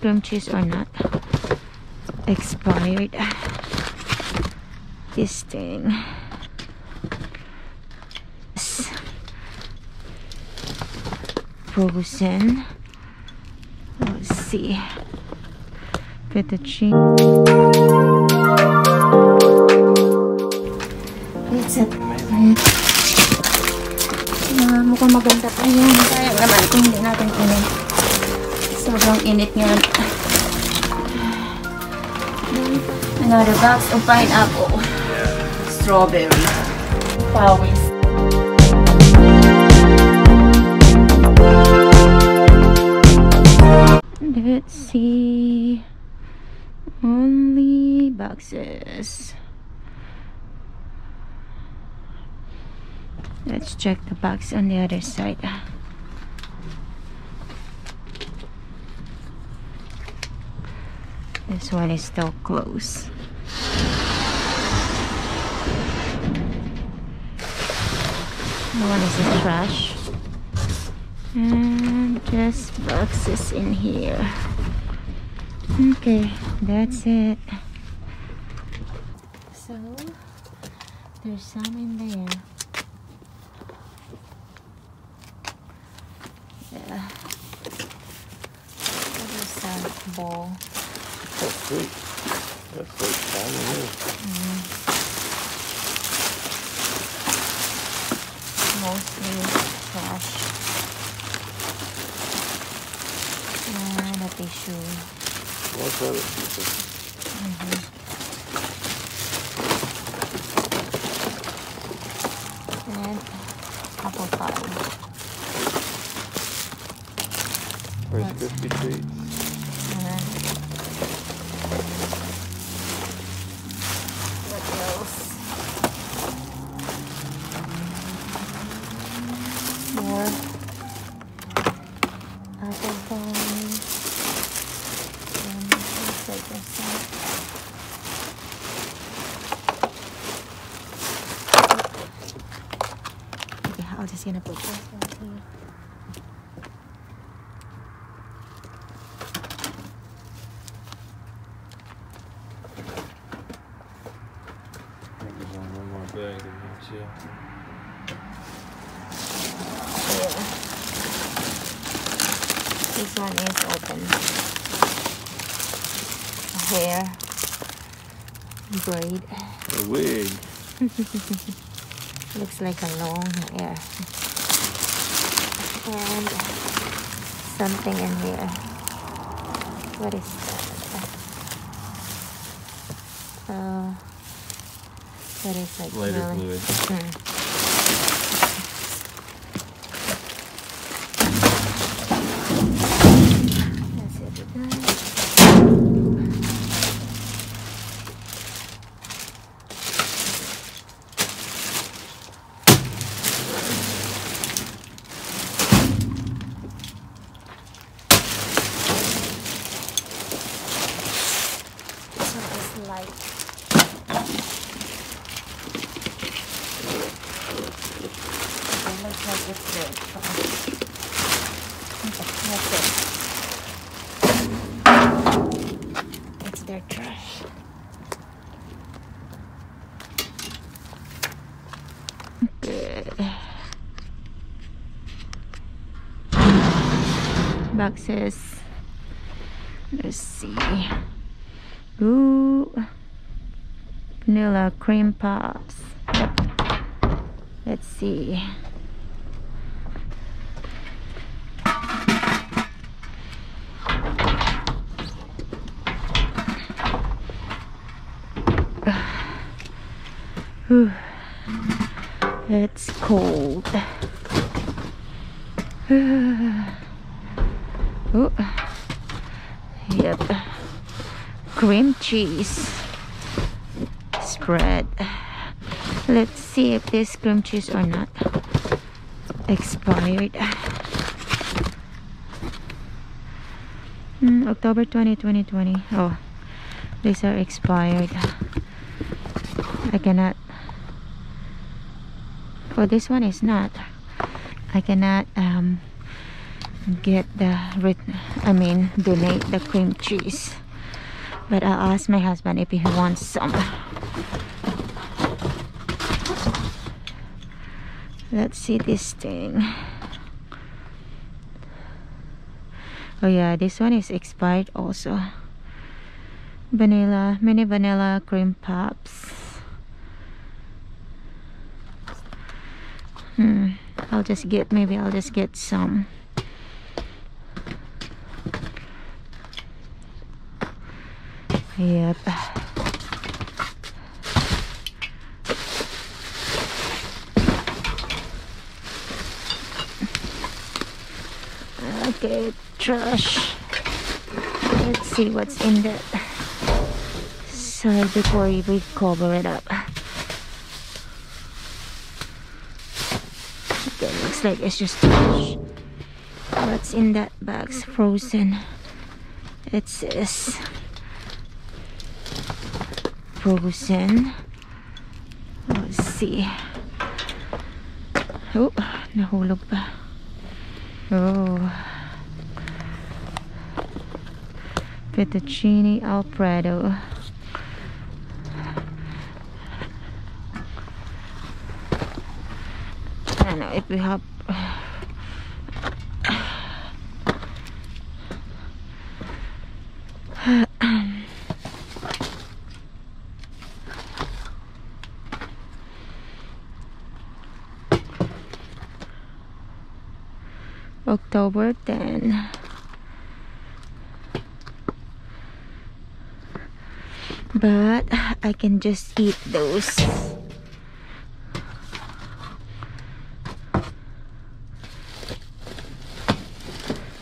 plum cheese or not. Expired. This thing. Frozen. Let's see. Fettuccine. It's a mukhang maganda pa yan. Kaya naman kung hindi natin init. Sobrang init niyan. Another box of pineapple. Strawberry. Pawis. Let's see. Only boxes. Let's check the box on the other side. This one is still closed. The one is the trash. And just boxes in here. Okay, that's it. So, there's some in there. Yeah. What is that bowl? That's sweet. That's sweet. Mostly trash. And a tissue. What's other pieces? And apple pie. There's crispy treats. What else? More apple pie. Looks like there's some. Okay, I'm just gonna put this one here. This one is open. Hair braid. A wig. Looks like a long hair. And something in here. What is that? That is like lighter fluid. It's their trash. Good. Boxes. Let's see. Ooh, vanilla cream puffs. Let's see. Whew. It's cold. Ooh. Yep. Cream cheese spread. Let's see if this cream cheese or not. Expired. October 20, 2020. Oh, these are expired. I cannot. Oh, this one is not. I cannot get donate the cream cheese, but I'll ask my husband if he wants some. Let's see this thing. Oh yeah, this one is expired also. Vanilla, mini vanilla cream pops. I'll just get some. Yep. Okay, trash. Let's see what's in that side before we cover it up. Okay, looks like it's just trash. What's in that bag's frozen. It says frozen. Let's see. Oh, nahulog pa. Oh, fettuccine alfredo. I don't know if we have October 10. But I can just eat those.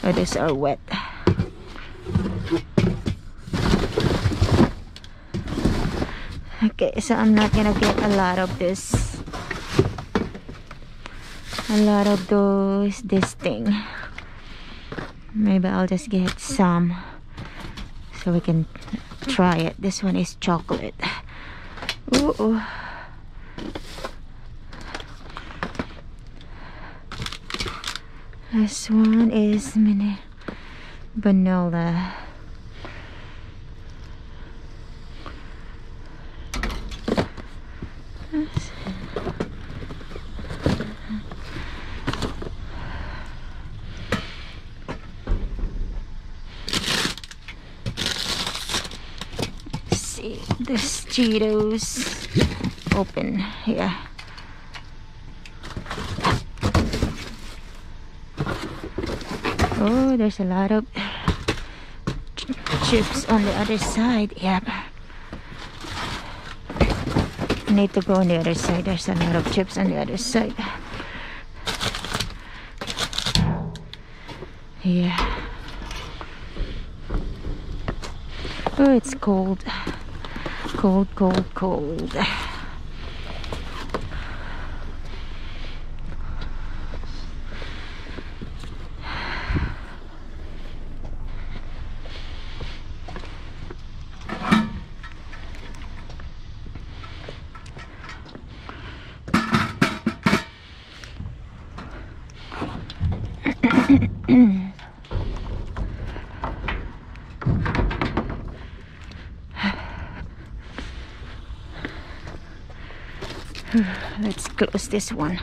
Oh, these are wet. Okay, so I'm not gonna get a lot of this. This thing. Maybe I'll just get some so we can try it. This one is chocolate. Ooh. This one is mini vanilla. This Cheetos open, yeah. Oh, there's a lot of chips on the other side. Yep. Need to go on the other side. There's a lot of chips on the other side. Yeah. Oh, it's cold. Cold. Let's close this one.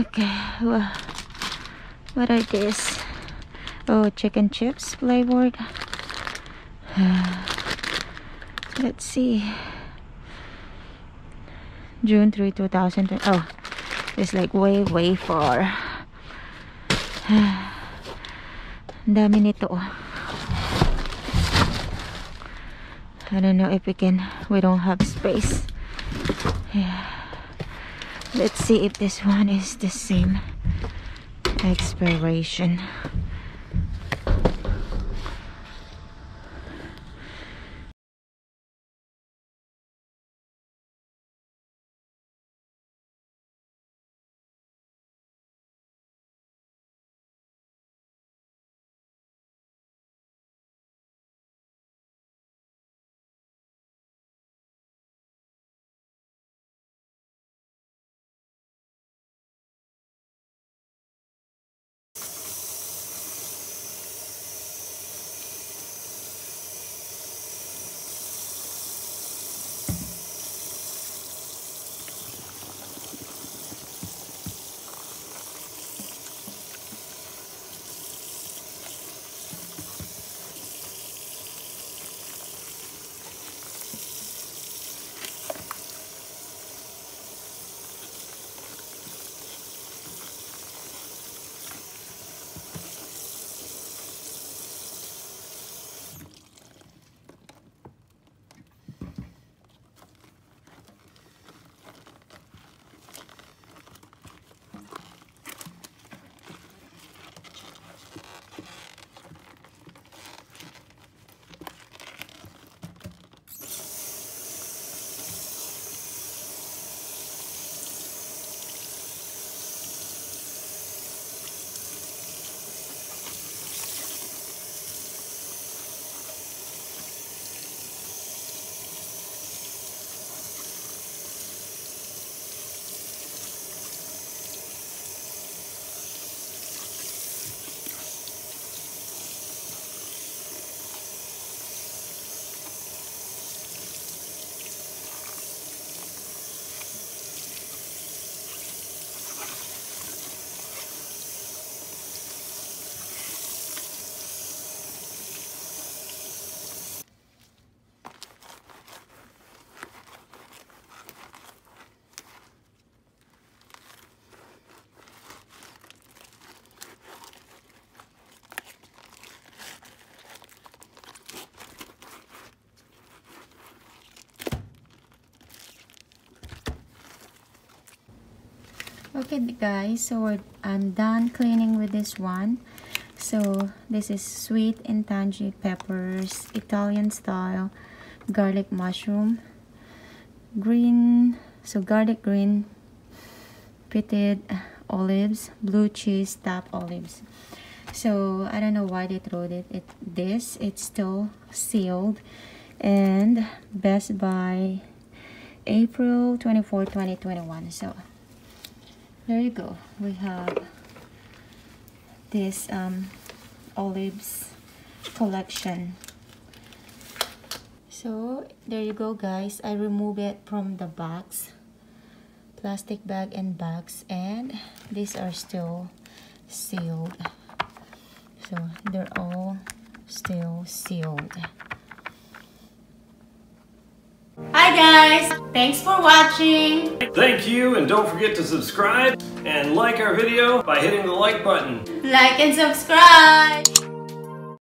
Okay, well, what are these? Oh, chicken chips flavored. Let's see. June 3, 2020. Oh, it's like way far. Dami nito. I don't know if we can. We don't have space. Yeah. Let's see if this one is the same expiration. Okay guys, so I'm done cleaning with this one. So this is sweet and tangy peppers, Italian style garlic mushroom, green, so garlic green, pitted olives, blue cheese, top olives. So I don't know why they threw it this. It's still sealed and best by April 24, 2021. So there you go. We have this olives collection. So there you go guys, I removed it from the box, plastic bag and box, and these are still sealed. So they're all still sealed. Hi guys, thanks for watching. Thank you, and don't forget to subscribe and like our video by hitting the like button. Like and subscribe.